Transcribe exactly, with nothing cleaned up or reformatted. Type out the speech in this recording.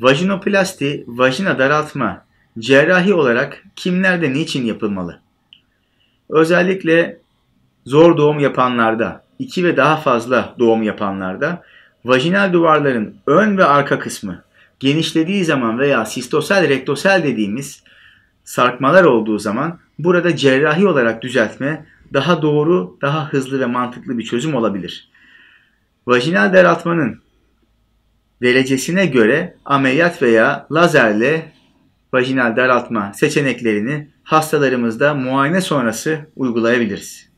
Vajinoplasti, vajina daraltma, cerrahi olarak kimlerde niçin yapılmalı? Özellikle zor doğum yapanlarda, iki ve daha fazla doğum yapanlarda vajinal duvarların ön ve arka kısmı genişlediği zaman veya sistosel, rektosel dediğimiz sarkmalar olduğu zaman burada cerrahi olarak düzeltme daha doğru, daha hızlı ve mantıklı bir çözüm olabilir. Vajinal daraltmanın derecesine göre ameliyat veya lazerle vajinal daraltma seçeneklerini hastalarımızda muayene sonrası uygulayabiliriz.